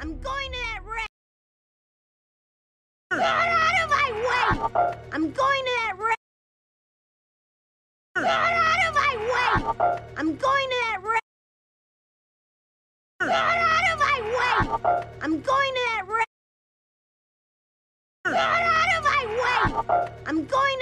I'm going to that wreck. Get out of my way! I'm going to that wreck. Get out of my way! I'm going to that wreck. Get out of my way! I'm going to that wreck. Get out of my way! I'm going